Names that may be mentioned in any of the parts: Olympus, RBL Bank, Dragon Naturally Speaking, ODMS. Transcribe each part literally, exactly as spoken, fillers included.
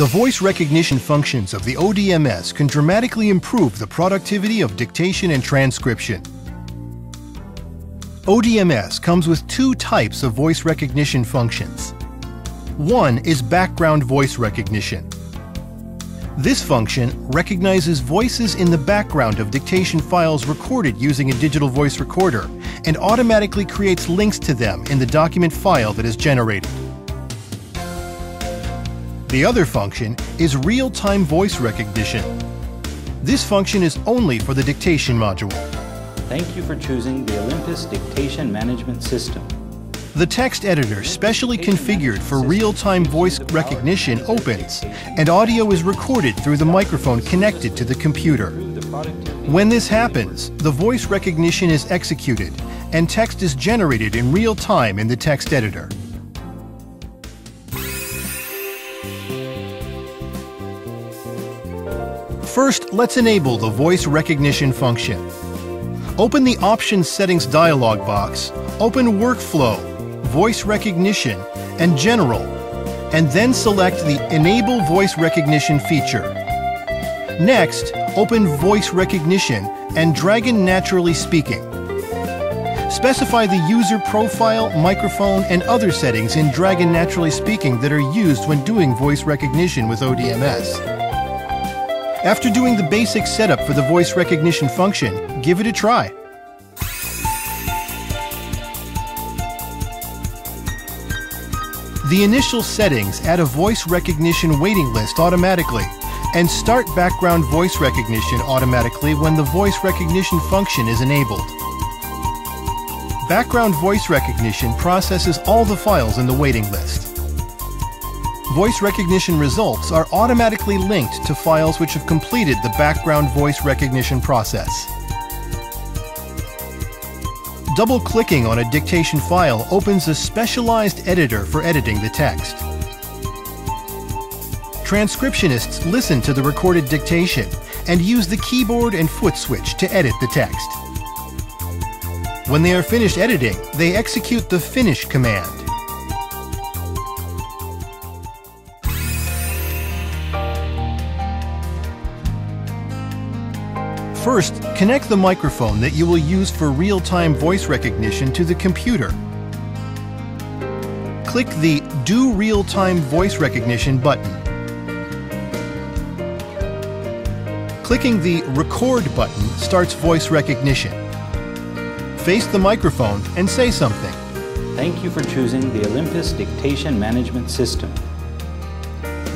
The voice recognition functions of the O D M S can dramatically improve the productivity of dictation and transcription. O D M S comes with two types of voice recognition functions. One is background voice recognition. This function recognizes voices in the background of dictation files recorded using a digital voice recorder and automatically creates links to them in the document file that is generated. The other function is real-time voice recognition. This function is only for the dictation module. Thank you for choosing the Olympus Dictation Management System. The text editor specially configured for real-time voice recognition opens, and audio is recorded through the microphone connected to the computer. When this happens, the voice recognition is executed, and text is generated in real time in the text editor. First, let's enable the voice recognition function. Open the Options Settings dialog box, open Workflow, Voice Recognition, and General, and then select the Enable Voice Recognition feature. Next, open Voice Recognition and Dragon Naturally Speaking. Specify the user profile, microphone, and other settings in Dragon Naturally Speaking that are used when doing voice recognition with O D M S. After doing the basic setup for the voice recognition function, give it a try. The initial settings add a voice recognition waiting list automatically and start background voice recognition automatically when the voice recognition function is enabled. Background voice recognition processes all the files in the waiting list. Voice recognition results are automatically linked to files which have completed the background voice recognition process. Double-clicking on a dictation file opens a specialized editor for editing the text. Transcriptionists listen to the recorded dictation and use the keyboard and foot switch to edit the text. When they are finished editing, they execute the Finish command. First, connect the microphone that you will use for real-time voice recognition to the computer. Click the Do Real-Time Voice Recognition button. Clicking the Record button starts voice recognition. Face the microphone and say something. Thank you for choosing the Olympus Dictation Management System.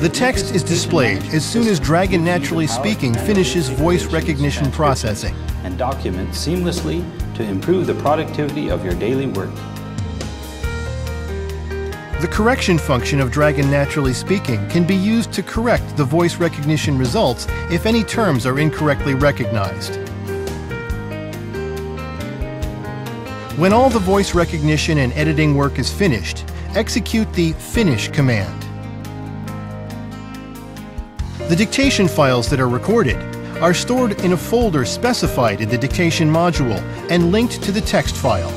The text is displayed as soon as Dragon Naturally Speaking finishes voice recognition processing. And document seamlessly to improve the productivity of your daily work. The correction function of Dragon Naturally Speaking can be used to correct the voice recognition results if any terms are incorrectly recognized. When all the voice recognition and editing work is finished, execute the Finish command. The dictation files that are recorded are stored in a folder specified in the dictation module and linked to the text file.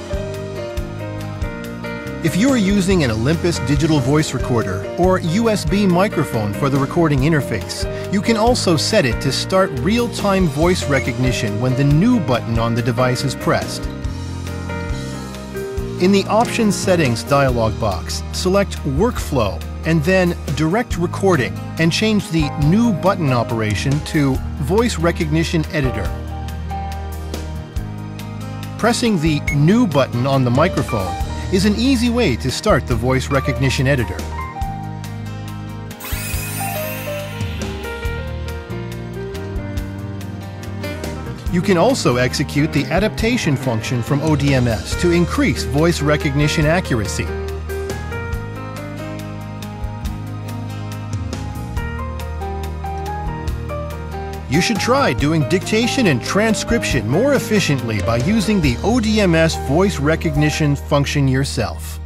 If you are using an Olympus digital voice recorder or U S B microphone for the recording interface, you can also set it to start real-time voice recognition when the New button on the device is pressed. In the Options Settings dialog box, select Workflow and then Direct Recording and change the New button operation to Voice Recognition Editor. Pressing the New button on the microphone is an easy way to start the voice recognition editor. You can also execute the adaptation function from O D M S to increase voice recognition accuracy. You should try doing dictation and transcription more efficiently by using the O D M S voice recognition function yourself.